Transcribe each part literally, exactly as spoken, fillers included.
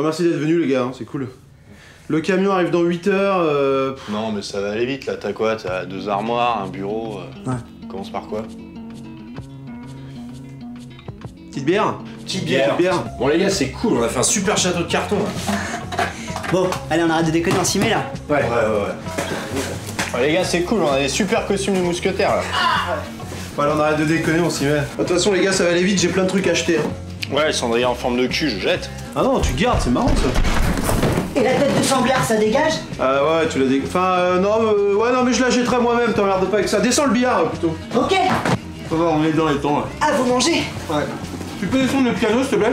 Bon, merci d'être venus, les gars, hein, c'est cool. Le camion arrive dans huit heures. Euh... Non, mais ça va aller vite, là. T'as quoi? T'as deux armoires, un bureau. Euh... Ouais. On commence par quoi? Petite bière? Petite bière. Petite bière. Bon, les gars, c'est cool, on a fait un super château de carton, là. Bon, allez, on arrête de déconner, on s'y met, là. Ouais, ouais, ouais. ouais. Bon, les gars, c'est cool, on a des super costumes de mousquetaires, là. Ah bon, allez, on arrête de déconner, on s'y met. De toute façon, les gars, ça va aller vite, j'ai plein de trucs à acheter. Hein. Ouais, le cendrier en forme de cul, je jette. Ah non, tu gardes, c'est marrant, ça. Et la tête de Chamblard, ça dégage? Euh, ouais, tu la dégages. Enfin, euh, non, euh, ouais, non, mais je la jetterai moi-même, t'emmerdes pas avec ça. Descends le billard, plutôt. Ok. Faut voir, on est dans les temps, là. Ah, vous mangez? Ouais. Tu peux descendre le piano, s'il te plaît?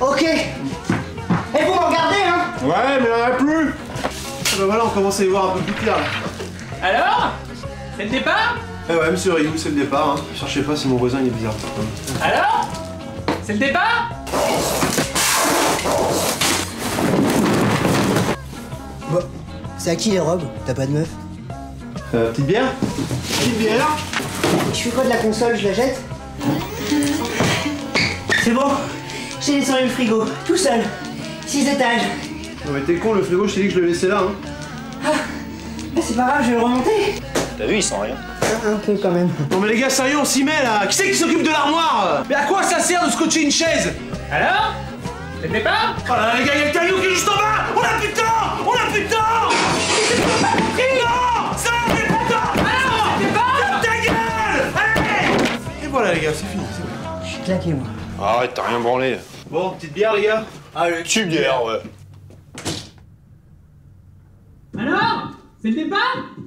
Ok. Et vous m'en regardez, hein? Ouais, mais on en a plus. Ben voilà, on commence à y voir un peu plus clair, là. Alors? C'est le départ? Eh ouais, monsieur Rioux, c'est le départ, hein. Cherchez pas si mon voisin, il est bizarre. Alors? C'est le départ? Bon, c'est à qui les robes? T'as pas de meuf? Euh, petite bière? Petite bière? Je fais quoi de la console? Je la jette? C'est bon, j'ai descendu le frigo, tout seul, six étages. Non mais t'es con, le frigo, je t'ai dit que je le laissais là, hein. Ah, bah c'est pas grave, je vais le remonter. T'as vu, il sent rien. Un peu quand même. Non mais les gars, sérieux, on s'y met là. Qui c'est qui s'occupe de l'armoire? Mais à quoi ça sert de scotcher une chaise? Alors? C'est le départ? Oh là là, les gars, y'a le caillou qui est juste en bas! On a plus de temps! On a plus de temps! Non! Ça va plus de temps! Alors, c'est le départ? Ferme ta gueule! Allez! Et voilà, les gars, c'est fini, c'est bon. Je suis claqué, moi. Arrête, t'as rien branlé. Bon, petite bière, les gars? Allez, petite bière, ouais. Alors? C'est le départ?